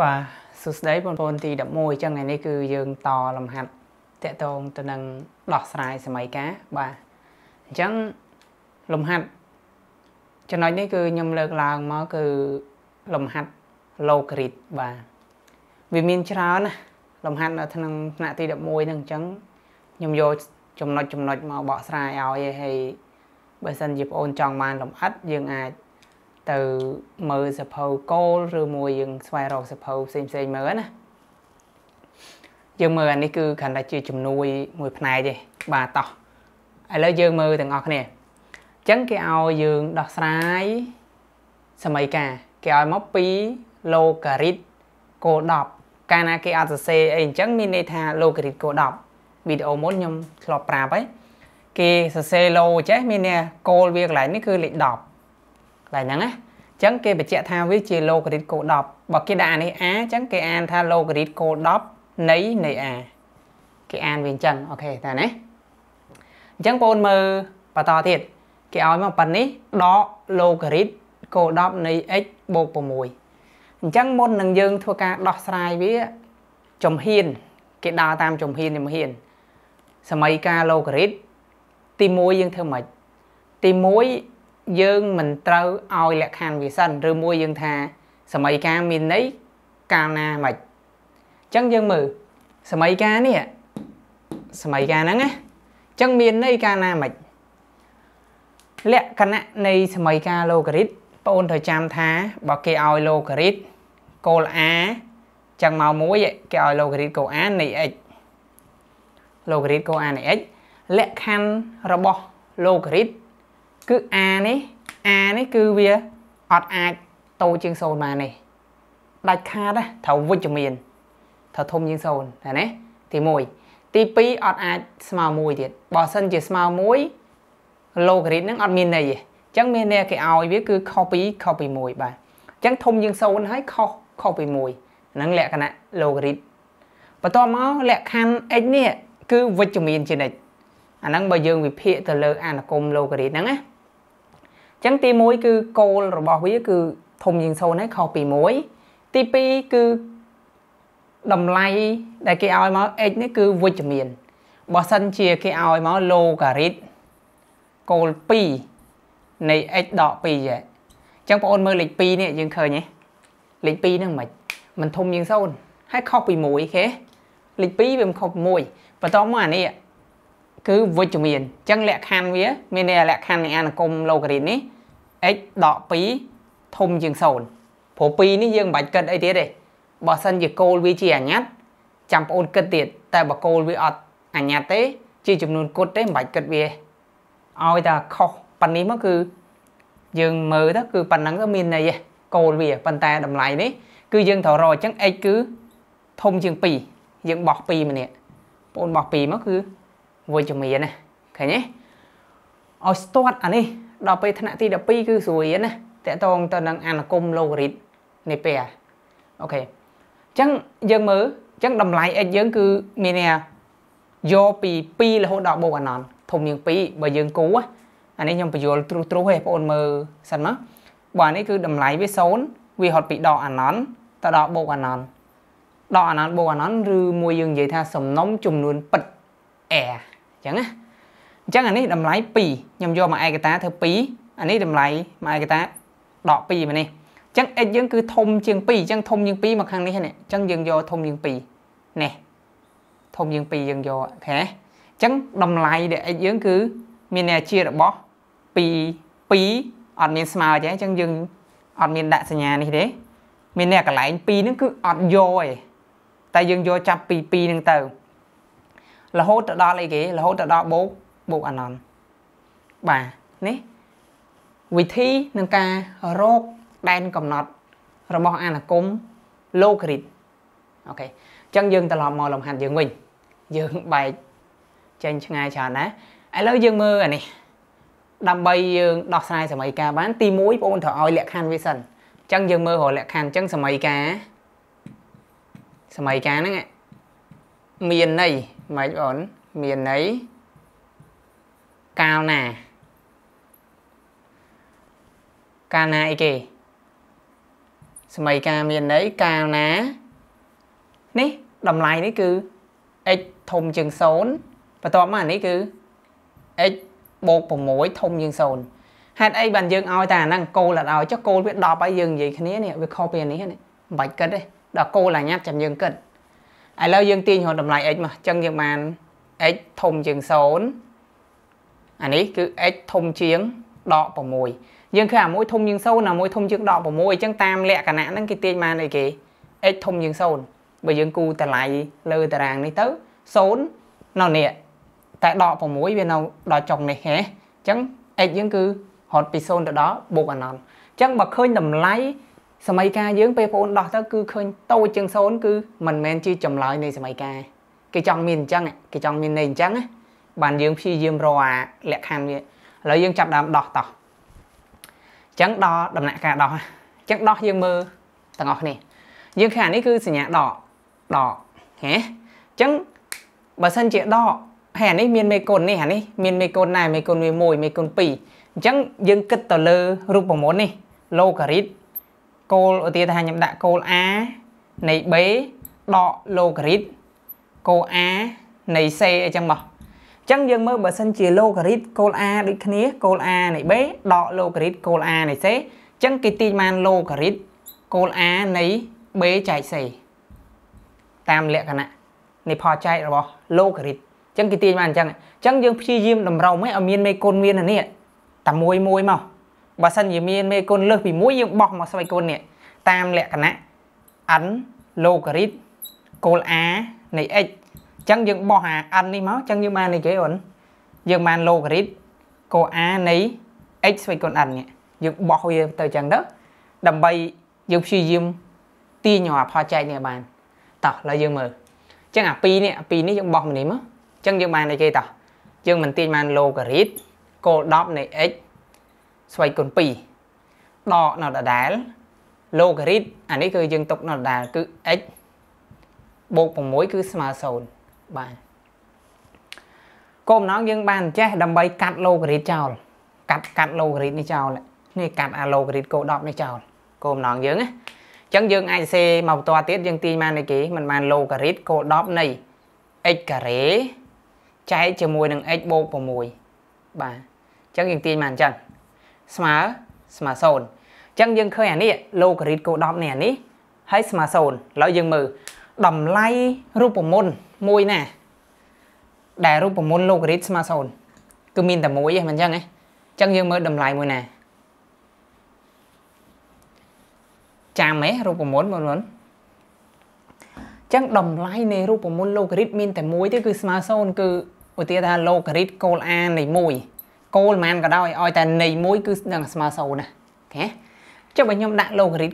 Bà xuất đấy bọn bọn thì đậm môi chân này này cứ dương to làm hạt tệ tôn tôi đang đọt xài xe máy cá bà chẳng lùm hạt cho nói đấy cứ nhầm lực là mà cứ lùm hạt lô kịch bà vì mình chả nè lùm hạt là thằng nạ thì đậm môi thằng chẳng nhầm vô chùm nọt mà bỏ xài áo vậy hay bởi sân dịp ôn tròn màn lùm ách dương ai từ mơ sập hầu cô rồi mùi dừng xoay rau sập hầu xem mơ nè dương mơ anh ấy cứ khẳng là chưa chùm nuôi mùi này đi bà tỏ ai lấy dương mơ từng ngọt nè chấn cái ao dương đọt sái sao mấy cả cái ao móc pí lô cà rít cô đọc cana cái ao xe anh chấn mini tha lô cà rít cô đọc video muốn nhom lọp rạp ấy cái xe lô chết mini cô việc lại nó cứ lịch đọc lại nắng á chấn kia bị chạy thao với chia lô cái cổ đọc bọc cái đà này á chấn cái an tha lô cái cổ đọc nấy này à cái an viên chân ok ta nấy chấn bồn mờ và to thiệt cái áo mà phần ấy đó lô cái cổ đọc này x bột bột mùi chấn môn nâng dương thua cả đọc sai với chồng hiền cái đào tam chồng hiền thì mới hiền sao mấy ca lô cái tim mối dương thơm mệt tim mối dương mình trâu oi lạc hành vì sân rư mua dương thà sở mấy ca mình lấy cao na mạch chân dương mừ sở mấy ca này ạ sở mấy ca nắng á chân mình lấy cao na mạch lẹ cân ạ này sở mấy ca lô cà rít bôn thời trăm thá bỏ kê oi lô cà rít cô là á chẳng mau múa vậy kê oi lô cà rít cô á này ấy lô cà rít cô á này ấy lẹ khăn robot lô cà rít cứ a này cứ việc ọt ai tô chiên sồn mà này đặt kha đó thầu vui cho miền thầu thôm chiên sồn này nè thì mùi tí pí ọt ai small mùi thiệt bỏ sân chỉ small muối lô cái nó ọt miền này vậy chẳng miền này cái ao biết cứ copy mùi bà chẳng thôm chiên sồn hết copy mùi nắng lẹ cái này lô cái và to máu lẹ khăn ấy nè cứ vui cho miền trên này anh đang bây giờ bị phê từ lơ anh là công lô cái nắng á chẳng ti mối cứ cô rồi bỏ với cứ thùng riêng sâu nấy copy mối tp cứ đầm lay đại cái ao máu ấy nó cứ vui chụp miền bỏ sân chia cái ao máu lô cà rít cô pi này ấy đỏ pi vậy chẳng có ôn mơ lịch pi này dừng khởi nhé lịch pi năng mình thùng riêng sâu hay copy mối thế lịch pi mình copy mối và to mà này cứ vui cho miền chẳng lẹ khăn vía miền này lẹ khăn này ăn cùng lâu cái này x đỏ pí thùng dương sồn phố pí ní dương bạch cân ấy thế đây bỏ sân việc cô với chị ảnh nhát chẳng ôn cân tiệt tại bà cô với ọt ảnh nhát thế chỉ chụp nôn cốt đấy bạch cân về ôi ta khóc phần ní mà cứ dương mờ đó cứ phần nắng cái miền này vậy cô về phần ta đầm lại đấy cứ dương thọ rồi chẳng ấy cứ thùng dương pí dương bọc pí mà nè ôn bọc pí mà cứ vui cho mình này, thấy nhé. Ở store anh ấy, đào pê thằng tí đào pê cứ suy này, tại tôi đang ăn cùng logarit này pè, ok. Chẳng dân mới, chẳng đầm lại anh dân cứ mình nè, do pì pì là hỗ đạo bộ anh nón, thùng những pì bởi dân cũ á, anh ấy nhom phải vô trú trú hệ bọn mờ sẵn mất, bọn ấy cứ đầm lại với sốn, vì họ bị đỏ anh nón, ta đỏ bộ anh nón, bộ anh nón rư mùi dương vậy tha sầm nóng chùm luôn bật, chẳng á chẳng anh ấy đầm lái pì nhầm vô mà ai cái tá thơ pí anh ấy đầm lái mà ai cái tá đỏ pì mà nè chẳng anh vẫn cứ thông chương pì chẳng thông chương pì mà khăn này thế này chẳng dừng vô thông chương pì nè thông chương pì dừng vô thế chẳng đầm lái để anh vẫn cứ miền này chia được bó pì pí ọt miền small chứ chẳng dừng ọt miền đại nhà này thế miền này cả lại pì nó cứ ọt vô rồi tại dừng vô chặt pì pì nâng tờ là hỗ trợ đó lấy cái là hỗ trợ đó bố bộ anh non bà nè vị thi nâng ca rốt đen cầm nọt rồi bọn anh là cúng lô kịch ok chân dương ta lò mò lòng hành dương mình dương bài trên ngay tròn á ai lấy dương mưa này đầm bay dương đọt sai sờ mày cá bán ti muối bọn thợ oi lẹ khăn với sần chân dương mưa hồi lẹ khăn chân sờ mày cá nó nghe miền này máy ổn miền ấy cao nà kì mày ca miền đấy ca ná ní đầm lại đấy cứ x thùng trường sốn và to mà đấy cứ x bột bột mũi thùng dương sồn hạt ấy bàn dương ao ta năng cô là ao cho cô biết đo bao dương gì thế này với copy này bảy cân đấy đó cô là nhát chậm dương cân ai lâu dương tin họ đầm lại x mà chân dương màn x thùng trường sốn anh ấy cứ x thùng chiến đọ bột mũi dương khi à mỗi thùng dương sâu là mỗi thùng dương đọ bột mũi chân tam lẹ cả nạn năng cái tiền màn này kì x thùng dương sồn bởi dương cu ta lại lơ ta ràng này tới sốn nó nè tại đọ của mũi bên nào đọ chồng này hé chẳng ấy những cứ hot pisol đó đó buộc anh non chẳng mà khơi đầm lái sao mấy ca dưỡng payphone đọ tao cứ khơi tôi chân sốn cứ mình men chi chồng lại này sao mấy ca cái trong mình chẳng này cái trong mình này chẳng á bàn dưỡng phi dưỡng rồi à lẹ kham vậy lấy dưỡng chập đầm đọ tỏ chẳng đo đầm lại cả đọ chẳng đo dưỡng mơ tao ngọc này dưỡng khả này cứ sỉ nhạc đọ đọ hé chẳng bà sân chị đọ hẹn ấy miền Mekong này hẹn ấy miền Mekong này Mekong mười mồi Mekong pì chẳng dừng cất tờ lơ rụp bằng món này lô cà rít cô ở tiệt hai nhầm đại cô á này bế đọ lô cà rít cô á này xe ở trong bờ chẳng dừng mơ bờ sân chỉ lô cà rít cô á đi khné cô á này bế đọ lô cà rít cô á này xe chẳng cái ti man lô cà rít cô á này bế chạy xe tam lệ cả nè này phò chạy rồi bờ lô cà rít chẳng cái tiền mà chẳng dương phi diêm đầm râu mấy ở miền Mekong miền này tầm môi môi màu bà sân gì miền Mekong lơ vì mũi dương bọc mà sao con nè tam lẹ cả nã ấn lô crit cô á này ấy chẳng dương bò hà ăn đi máu chẳng dương man này chế ổn dương man lô crit cô á này ấy sao con ăn nè dương bò về từ chẳng đất đầm bay dương phi diêm ti nhỏ pha chai nè bàn tỏ là dương mờ chẳng à pi nè dương bọc mình mà chân dương bàn này kia ta chân mình tin man logarit cô đọc này x xoay con pi đo nó đã đá logarit anh ấy cứ dương tục nó đã cứ x buộc bằng mối cứ smartphone bạn cô nói dương bàn che đầm bay cắt logarit chào cắt logarit này chào lại này cắt logarit cô đọc này chào cô nói dương á chân dương ai c màu to tiết dương tin man này kia mình man logarit cô đọc này x cà rế trái cho mùi đừng x bộ của mùi bà chẳng dừng tin màn chẳng smartphone chẳng dừng khơi ảnh đi lô cà rít cô đọc nè ní hay smartphone lợi dừng mừ đầm lay rút của môn mùi nè đà rút của môn lô cà rít smartphone cứ mình tầm mùi mình chẳng ấy chẳng dừng mơ đầm lay mùi nè chà mấy rút của môn mùi chẳng đầm lái này rút của môn logarit mình tại mối thế cứ smartphone cứ ở tiệt ta logarit cô a này mùi cô man cả đâu oi ta này mối cứ đằng smartphone nè thế cho bạn nhóm đại logarit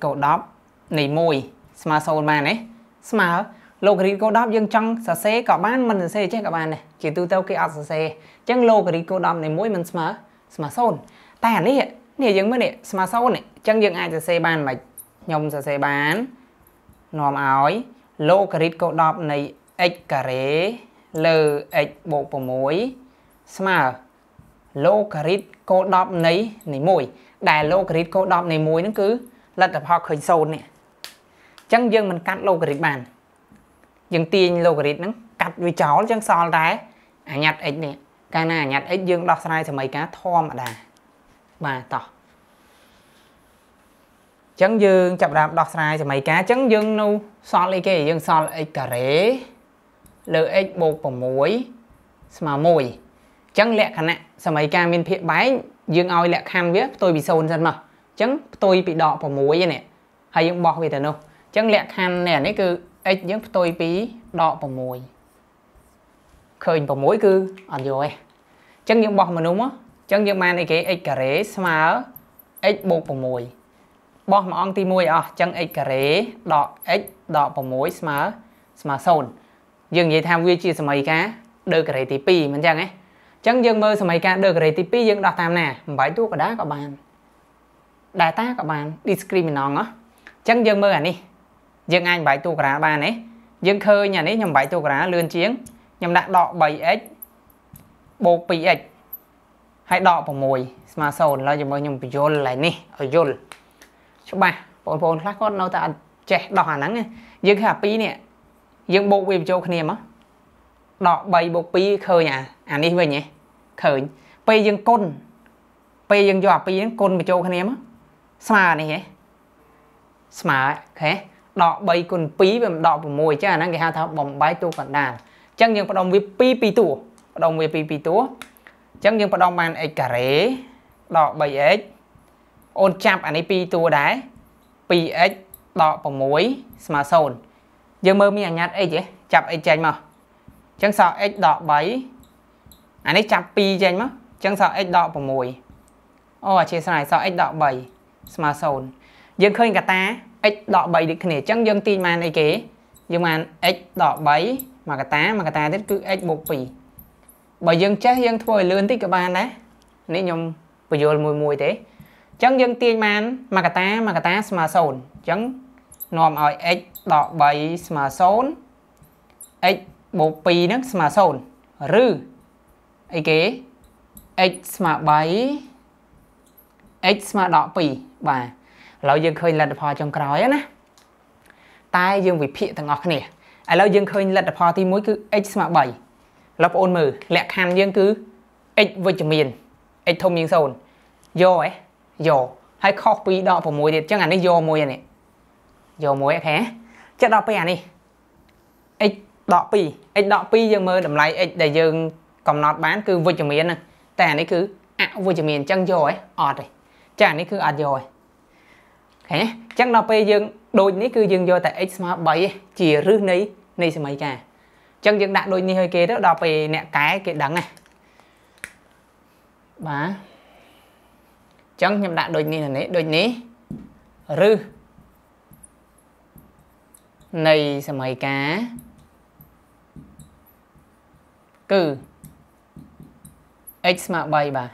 cô đọc này mùi smartphone man đấy smart logarit cô đọc dương trong sờ xe cả bán mình xe chứ các bạn này chỉ từ tao cái sờ xe chẳng logarit cô đọc này mối mình smartphone ta này này dương mới này smartphone này chẳng dương ai sờ xe bán mà nhóm sờ xe bán nòm ỏi lô cà rít cô đọc này x cà rế lờ x bộ của mối smart lô cà rít cô đọc này này mùi đài lô cà rít cô đọc này mùi nó cứ lật đập họ khởi sồn nè chẳng dừng mình cắt lô cà rít bàn dừng tin lô cà rít nó cắt với cháu chẳng xòl ra à nhặt x nè càng nào nhặt x dương đọc sai thì mấy cá thom mà đà bà tỏ chẳng dương chập đạp đọc sai cho mấy cá chẳng dương nu so lấy cái dương so x cà rế lờ x bột của muối mà mùi chẳng lẹ khả nạn sao mấy cá miền phía bái dương oi lẹ khăn biết tôi bị sồn dân mà chẳng tôi bị đọ của muối vậy nè hay dương bọt về tờ đâu chẳng lẹ khăn nè đấy cứ x giống tôi bị đọ của muối khơi của muối cứ ăn rồi chẳng dương bọt mà đúng á chẳng dương man này cái x cà rế mà x bột của muối bỏ mà ông ti mùi à chẳng x cà rế đọ x đọ bằng mối smartphone dừng vậy tham vi chia số mấy cá đưa cà rế tí pi mình chẳng ấy chẳng dừng mơ số mấy cá đưa cà rế tí pi dừng đọc tam nè bảy thuốc ở đá các bạn đại tá các bạn discriminant á chẳng dừng mơ à đi dừng anh bảy thuốc rá ba này dừng khơi nhà đấy nhầm bảy thuốc rá lươn chiến nhầm đã đọ 7x bộ pi x hãy đọ bằng mối smartphone là dùm mơ nhầm vô lại nè ở vô số 3 bọn bọn khác có nấu ta chè đỏ hẳn nắng dương hà pi nè dương bộ viêm châu khnem á đỏ bay bộ pi khơi nhà anh đi về nhỉ khơi pi dương côn pi dương giò pi đến côn mà châu khnem á xà này nhỉ xà thế đỏ bay côn pi về đỏ của mồi chứ anh đang cái ha tháo bồng bái tu còn đàn chẳng những đồng với pi tủ đồng với pi tủ chẳng những đồng bàn ấy cả rễ đỏ bay ấy ôn chạm anh ấy pi tủ đấy pi ấy đọ bằng muối smartphone dương mơ mi ảnh nhát ấy chứ chạm ấy chén mà chẳng sợ ấy đọ bấy anh ấy chạm pi chén mà chẳng sợ ấy đọ bằng muối ô trên này sợ ấy đọ bấy smartphone dương khơi cả ta ấy đọ bấy được khné chẳng dương tin màn ấy kế dương màn ấy đọ bấy mà cả ta thế cứ ấy một pì bởi dương chắc dương thôi lươn tích các bạn đấy nếu nhom vừa rồi mùi thế chẳng dương tin màn mà cả ta smartphone chẳng nòm ở x đỏ bảy smartphone x bộ pi nước smartphone rư ấy kế x smart bảy x smart đỏ pi và lâu dương khơi lật phò trong cõi á nè tai dương vị phệ thằng ngọc nè à lâu dương khơi lật phò thì mũi cứ x smart bảy lập ôn mờ lẹ khăn dương cứ x với chấm miền x thông miền sồn vô ấy vô hay copy đỏ vào mũi thì chắc anh ấy vô mũi này vô mũi khé chắc đỏ pia này x đỏ pi dương mơ đầm lại để dương còn nọt bán cứ vô chừng miền này tè này cứ ạ vô chừng miền chân vô ấy ọt rồi chắc này cứ ọt rồi khé chắc đỏ pi dương đôi này cứ dương vô tại x mà bảy chỉ rư này này sẽ mấy cả chân dương đạn đôi này hơi kế đó đỏ pi nè cái đắng này và chẳng nhầm đạn đôi ní rư này sẽ mấy cá cừ x mà bay bà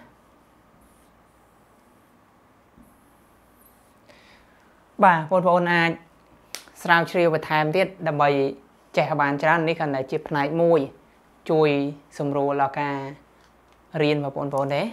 phone à sao chiều và time tiết đầm bay trẻ bàn tràn đi cần là chip này môi chui sầm rô là ca riêng và phone đấy